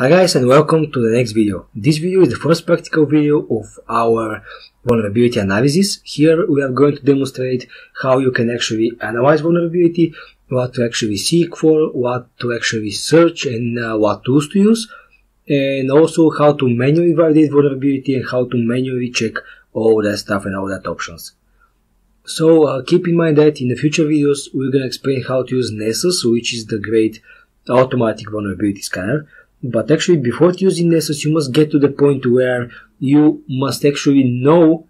Hi guys and welcome to the next video. This video is the first practical video of our vulnerability analysis. Here we are going to demonstrate how you can actually analyze vulnerability, what to actually seek for, what to actually search, and what tools to use, and also how to manually validate vulnerability and how to manually check all that stuff and all that options. So keep in mind that in the future videos we're going to explain how to use Nessus, which is the great automatic vulnerability scanner. But actually, before using Nessus, you must get to the point where you must actually know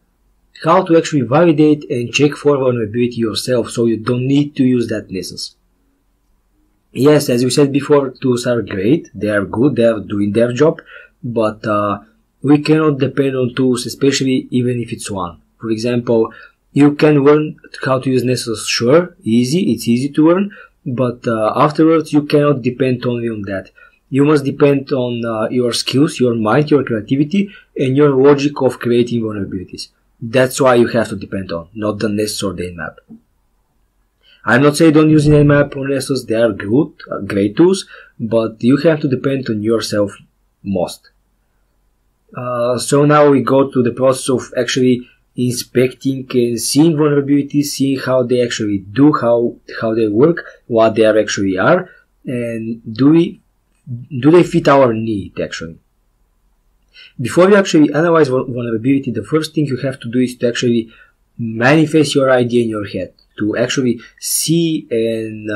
how to actually validate and check for vulnerability yourself, so you don't need to use that Nessus. Yes, as we said before, tools are great, they are good, they are doing their job, but we cannot depend on tools, especially even if it's one. For example, you can learn how to use Nessus, sure, easy, it's easy to learn, but afterwards you cannot depend only on that. You must depend on your skills, your mind, your creativity, and your logic of creating vulnerabilities. That's why you have to depend on, not the Nessus or the Nmap. I'm not saying don't use Nmap or Nessus, they are good, great tools, but you have to depend on yourself most. So now we go to the process of actually inspecting and seeing vulnerabilities, seeing how they actually do, how they work, what they actually are, and do they fit our need, actually. Before you actually analyze vulnerability, the first thing you have to do is to actually manifest your idea in your head, to actually see and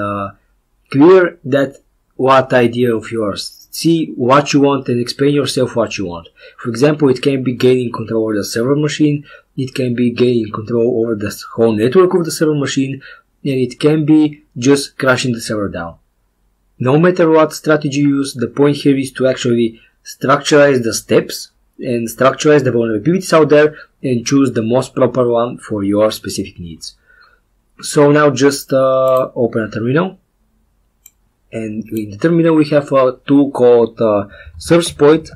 clear that what idea of yours, see what you want and explain yourself what you want. For example, it can be gaining control over the server machine, it can be gaining control over the whole network of the server machine, and it can be just crashing the server down. No matter what strategy you use, the point here is to actually structurize the steps and structurize the vulnerabilities out there and choose the most proper one for your specific needs. So now just open a terminal, and in the terminal we have a tool called SearchSploit,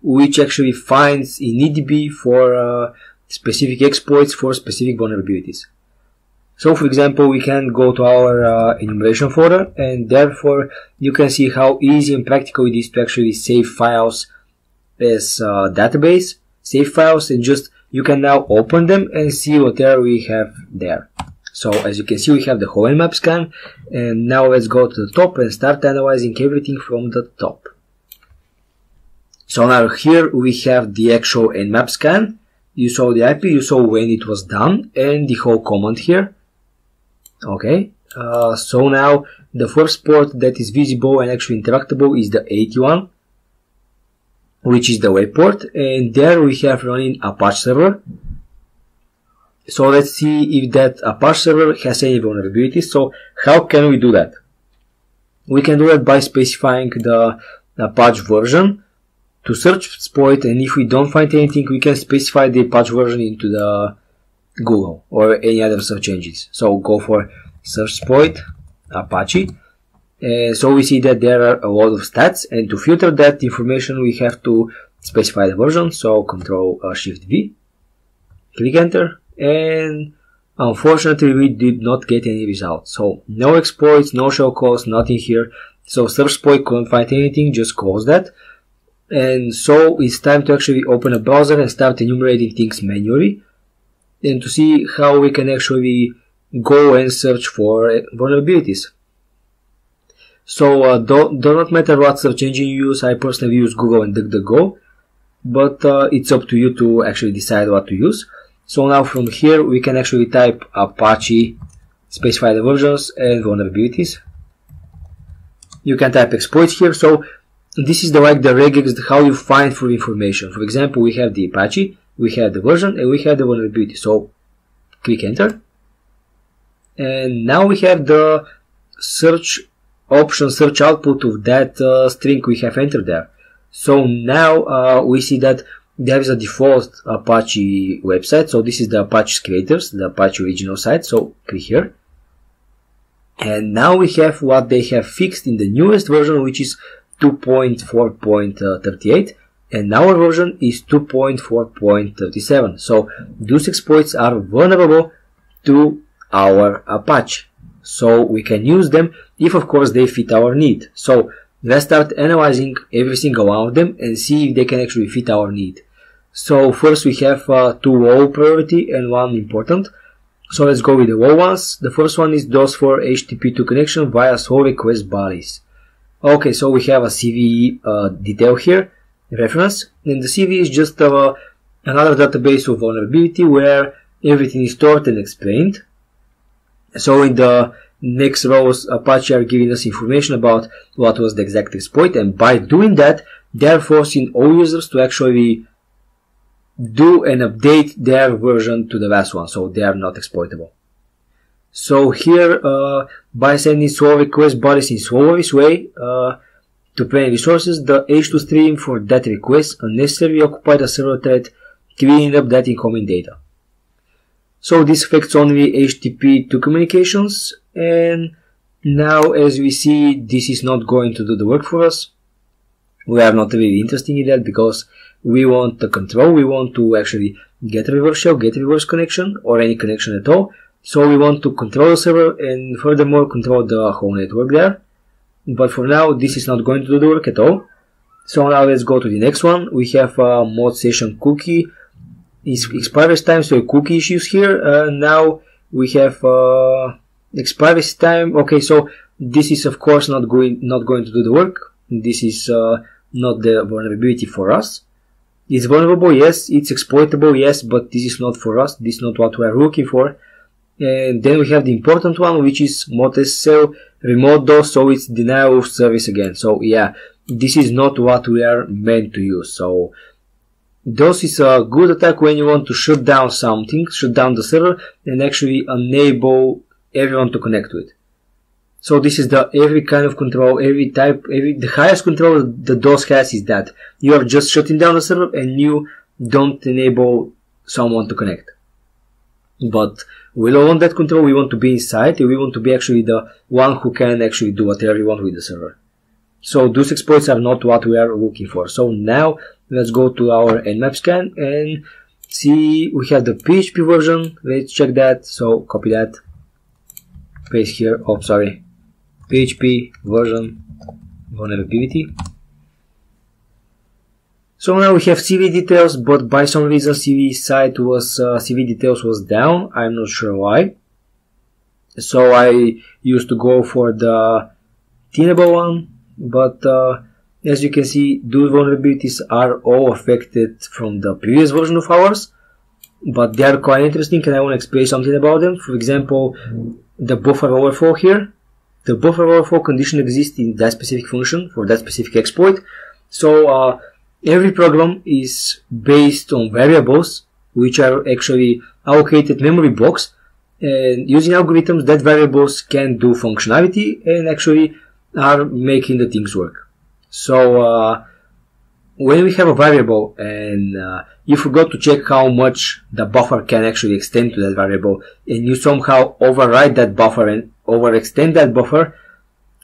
which actually finds in EDB for specific exploits for specific vulnerabilities. So, for example, we can go to our enumeration folder, and therefore you can see how easy and practical it is to actually save files as database, save files, and just you can now open them and see what we have there. So, as you can see, we have the whole Nmap scan, and now let's go to the top and start analyzing everything from the top. So now here we have the actual Nmap scan. You saw the IP, you saw when it was done, and the whole command here. Okay, so now the first port that is visible and actually interactable is the 81, which is the web port, and there we have running Apache server. So let's see if that Apache server has any vulnerabilities. So how can we do that? We can do that by specifying the Apache version to search SearchSploit, and if we don't find anything, we can specify the Apache version into the Google or any other search engines. So go for SearchSploit Apache, and so we see that there are a lot of stats, and to filter that information we have to specify the version. So Control Shift V, click enter, and unfortunately we did not get any results. So no exploits, no shell calls, nothing here. So SearchSploit couldn't find anything, just close that. And so it's time to actually open a browser and start enumerating things manually, and to see how we can actually go and search for vulnerabilities. So do not matter what search engine you use. I personally use Google and DuckDuckGo, but it's up to you to actually decide what to use. So now from here we can actually type Apache, specify the versions and vulnerabilities. You can type exploits here. So this is the regex, how you find for information. For example, we have the Apache, we have the version, and we have the vulnerability. So click enter, and now we have the search option, search output of that string we have entered there. So now we see that there is a default Apache website. So this is the Apache's creators, the Apache original site. So click here, and now we have what they have fixed in the newest version, which is 2.4.38, and our version is 2.4.37. so those exploits are vulnerable to our Apache, so we can use them if of course they fit our need. So Let's start analyzing every single one of them and see if they can actually fit our need. So first we have two low priority and one important. So let's go with the low ones. The first one is those for HTTP2 connection via SOLE request bodies. Okay, so we have a CVE detail here, reference, and the CVE is just another database of vulnerability where everything is stored and explained. So in the next rows, Apache are giving us information about what was the exact exploit, and by doing that, they are forcing all users to actually do and update their version to the last one, so they are not exploitable. So here, by sending SOLE request bodies in SOLE way to plain resources, the H2 stream for that request unnecessarily occupied a server thread, cleaning up that incoming data. So this affects only HTTP2 communications, and now as we see, this is not going to do the work for us. We are not really interested in that because we want the control, we want to actually get reverse shell, get reverse connection, or any connection at all. So we want to control the server and furthermore control the whole network there. But for now, this is not going to do the work at all. So now let's go to the next one. We have a mod session cookie. It's expiration time, so cookie issues here. Now we have expiration time. Okay, so this is of course not going to do the work. This is not the vulnerability for us. It's vulnerable, yes. It's exploitable, yes. But this is not for us. This is not what we are looking for. And then we have the important one, which is mod SSL remote DOS, so it's denial of service again. So yeah, this is not what we are meant to use. So DOS is a good attack when you want to shut down something, shut down the server, and actually enable everyone to connect to it. So this is the every kind of control, every type, the highest control the DOS has is that you are just shutting down the server and you don't enable someone to connect. But we don't want that control, we want to be inside, and we want to be actually the one who can actually do whatever you want with the server. So those exploits are not what we are looking for. So now let's go to our Nmap scan and see we have the PHP version. Let's check that. So copy that, paste here. Oh, sorry, PHP version vulnerability. So now we have CV details, but by some reason CV site was CV details was down. I'm not sure why. So I used to go for the Tenable one, but as you can see, those vulnerabilities are all affected from the previous version of ours, but they are quite interesting and I want to explain something about them. For example, the buffer overflow here. The buffer overflow condition exists in that specific function for that specific exploit. So every program is based on variables which are actually allocated memory blocks, and using algorithms that variables can do functionality and actually are making the things work. So when we have a variable and you forgot to check how much the buffer can actually extend to that variable, and you somehow override that buffer and overextend that buffer,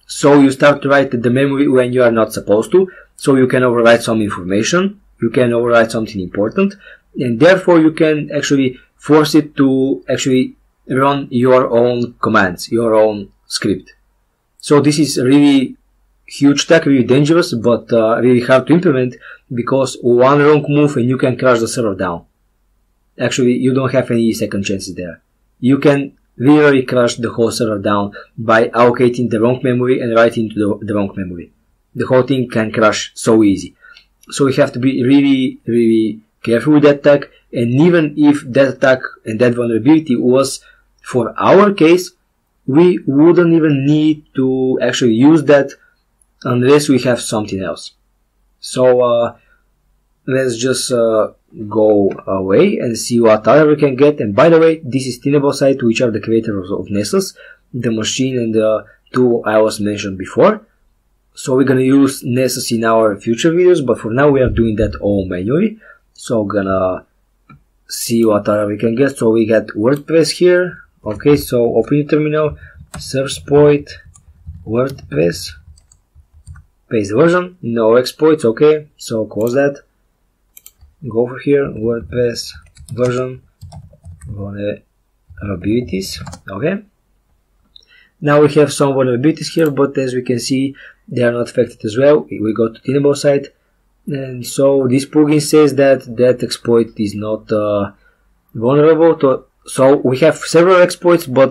so you start to write the memory when you are not supposed to. So you can override some information, you can override something important, and therefore you can actually force it to actually run your own commands, your own script. So this is a really huge attack, really dangerous, but really hard to implement because one wrong move and you can crash the server down. Actually, you don't have any second chances there. You can really crash the whole server down by allocating the wrong memory and writing to the wrong memory. The whole thing can crash so easy. So we have to be really, really careful with that attack. And even if that attack and that vulnerability was for our case, we wouldn't even need to actually use that unless we have something else. So let's just go away and see what other we can get. And by the way, this is Tenable site, which are the creators of Nessus, the machine and the tool I was mentioned before. So we're gonna use Nessus in our future videos, but for now we are doing that all manually. So gonna see what other we can get. So we got WordPress here. Okay, so open your terminal, SearchSploit, WordPress, paste the version, no exploits, okay, so close that, go over here, WordPress version, vulnerabilities, okay. Now we have some vulnerabilities here, but as we can see, they are not affected as well. We go to the enable side, and so this plugin says that exploit is not vulnerable to. So we have several exploits, but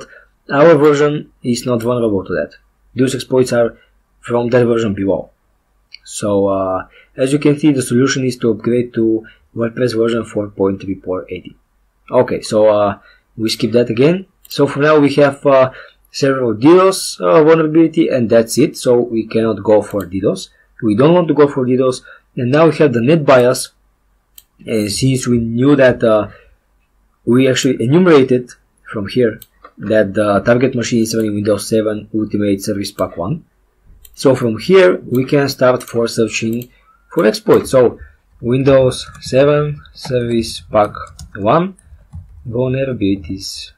our version is not vulnerable to that. Those exploits are from that version below. So as you can see, the solution is to upgrade to WordPress version 4.3.80. Okay, so we skip that again. So for now we have several DDoS vulnerability, and that's it. So we cannot go for DDoS. We don't want to go for DDoS. And now we have the net bias. And since we knew that we actually enumerated from here that the target machine is running Windows 7 Ultimate Service Pack 1. So from here we can start for searching for exploits. So Windows 7 Service Pack 1 vulnerabilities.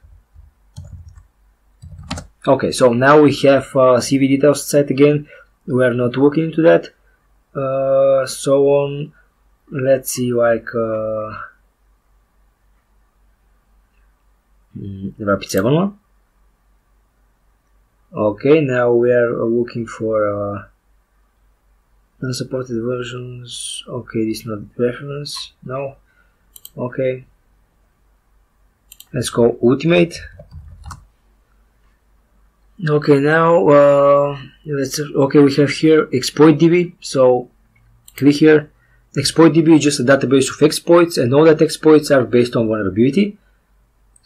Okay, so now we have CV details set again. We are not looking into that. So on, let's see, like Rapid 7 one. Okay, now we are looking for unsupported versions. Okay, this is not reference. No. Okay, let's go Ultimate. Okay, now we have here exploit DB. So click here. Exploit DB is just a database of exploits, and all that exploits are based on vulnerability.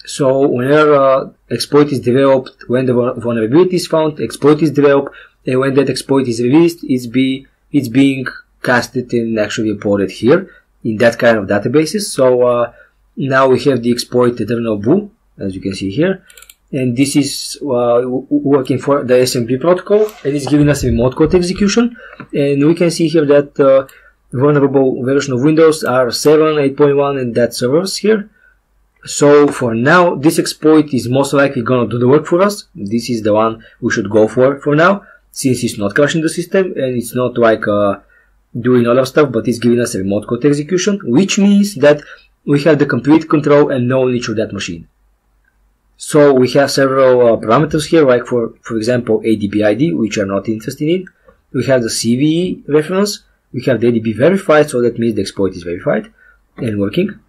So whenever exploit is developed, when the vulnerability is found, exploit is developed, and when that exploit is released, it's being casted and actually reported here in that kind of databases. So now we have the exploit EternalBlue, as you can see here. And this is working for the SMB protocol, and it's giving us a remote code execution. And we can see here that vulnerable version of Windows are 7, 8.1, and that servers here. So for now, this exploit is most likely going to do the work for us. This is the one we should go for now, since it's not crashing the system, and it's not like doing other stuff, but it's giving us a remote code execution, which means that we have the complete control and knowledge of that machine. So we have several parameters here, like for example, EDB ID, which are not interested in. We have the CVE reference. We have the EDB verified, so that means the exploit is verified and working.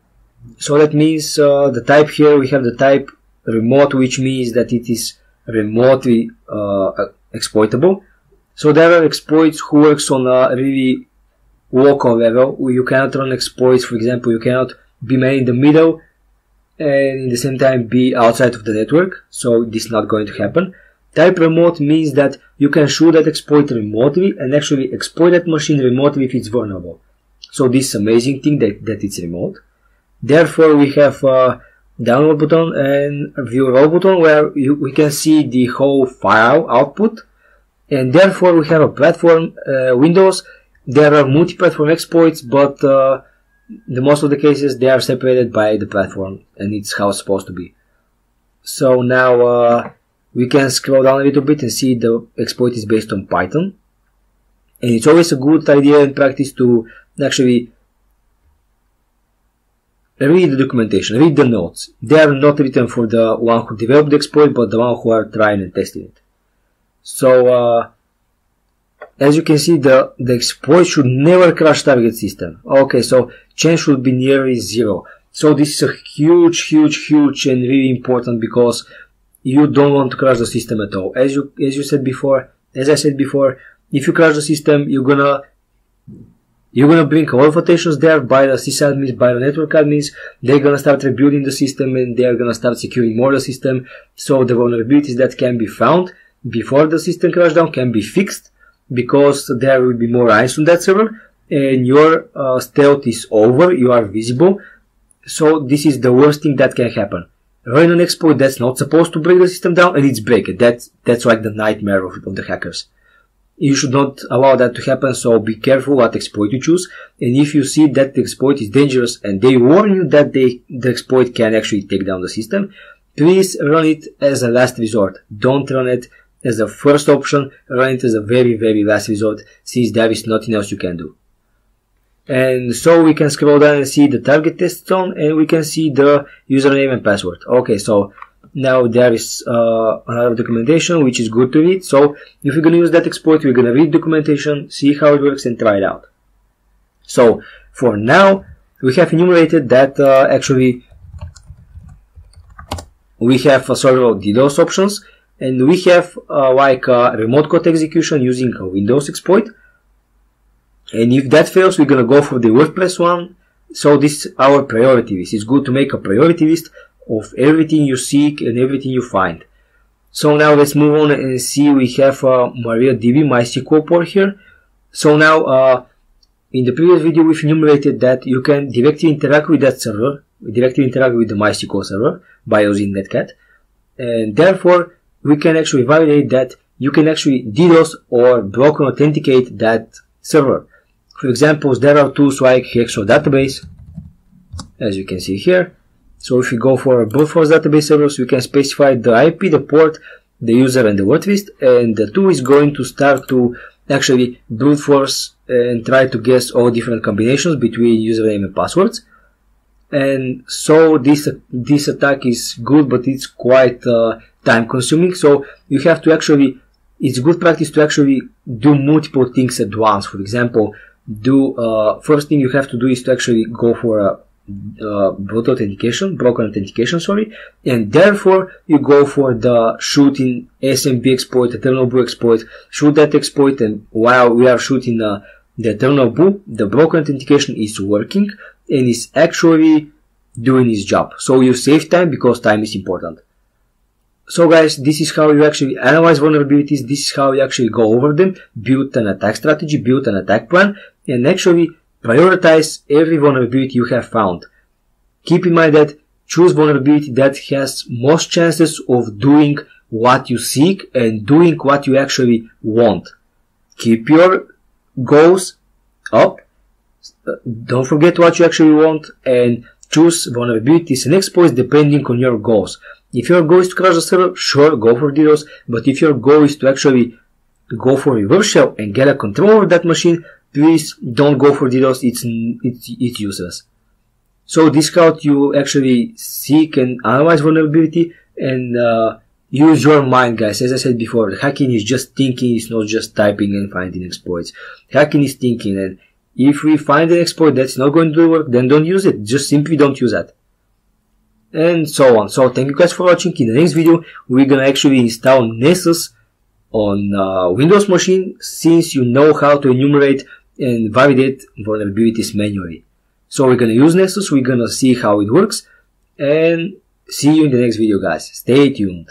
So that means the type here, we have the type remote, which means that it is remotely exploitable. So there are exploits who works on a really local level. You cannot run exploits, for example, you cannot be made in the middle and in the same time be outside of the network, so this is not going to happen. Type remote means that you can show that exploit remotely and actually exploit that machine remotely if it's vulnerable. So this amazing thing that it's remote. Therefore we have download button and view raw button, where we can see the whole file output, and therefore we have a platform. Windows, there are multi-platform exploits, but the most of the cases they are separated by the platform, and it's how it's supposed to be. So now we can scroll down a little bit and see the exploit is based on Python, and it's always a good idea in practice to actually read the documentation, read the notes. They are not written for the one who developed the exploit, but the one who are trying and testing it. So as you can see, the exploit should never crash target system. Okay, so change should be nearly zero. So this is a huge and really important, because you don't want to crash the system at all. As I said before, if you crash the system, you're gonna bring a lot of attentions there by the sysadmins, by the network admins. They're gonna start rebuilding the system, and they're gonna start securing more the system. So the vulnerabilities that can be found before the system crashdown can be fixed, because there will be more eyes on that server, and your stealth is over, you are visible. So this is the worst thing that can happen. Run an exploit that's not supposed to break the system down, and it's breaking. That's like the nightmare of the hackers. You should not allow that to happen, so be careful what exploit you choose. And if you see that the exploit is dangerous and they warn you that the exploit can actually take down the system, please run it as a last resort. Don't run it as a first option, run it as a very last resort, since there is nothing else you can do. And so we can scroll down and see the target test zone, and we can see the username and password. Okay, so Now there is another documentation which is good to read. So if we're going to use that exploit, we're going to read documentation, see how it works, and try it out. So for now, we have enumerated that actually we have several DDoS options, and we have like remote code execution using a Windows exploit. And if that fails, we're going to go for the WordPress one. So this is our priority list. It's good to make a priority list of everything you seek and everything you find. So now let's move on and see, we have MariaDB MySQL port here. So now in the previous video we've enumerated that you can directly interact with that server, directly interact with the MySQL server by using Netcat, and therefore we can actually validate that you can actually DDoS or block and authenticate that server. For example, there are tools like Hexo database, as you can see here. So if you go for a brute force database servers, we can specify the IP, the port, the user, and the word list, and the tool is going to start to actually brute force and try to guess all different combinations between username and passwords. And so this attack is good, but it's quite time consuming. So you have to actually, it's good practice to actually do multiple things at once. For example, do first thing you have to do is to actually go for a broken authentication, sorry, and therefore you go for the shooting SMB exploit, EternalBlue exploit, shoot that exploit, and while we are shooting the EternalBlue, the broken authentication is working and is actually doing its job. So you save time because time is important. So guys, this is how you actually analyze vulnerabilities, this is how you actually go over them, build an attack strategy, build an attack plan, and actually prioritize every vulnerability you have found. Keep in mind that choose vulnerability that has most chances of doing what you seek and doing what you actually want. Keep your goals up, don't forget what you actually want, and choose vulnerabilities and exploits depending on your goals. If your goal is to crash the server, sure, go for DDoS, but if your goal is to actually go for reverse shell and get a control over that machine, please don't go for DDoS, it's useless. So this is how you actually seek and analyze vulnerability, and use your mind, guys. As I said before, hacking is just thinking, it's not just typing and finding exploits. Hacking is thinking, and if we find an exploit that's not going to work, then don't use it, just simply don't use that. And so on. So thank you guys for watching. In the next video we're gonna actually install Nessus on Windows machine, since you know how to enumerate and validate vulnerabilities manually. So we're gonna use Nessus, we're gonna see how it works, and see you in the next video, guys. Stay tuned.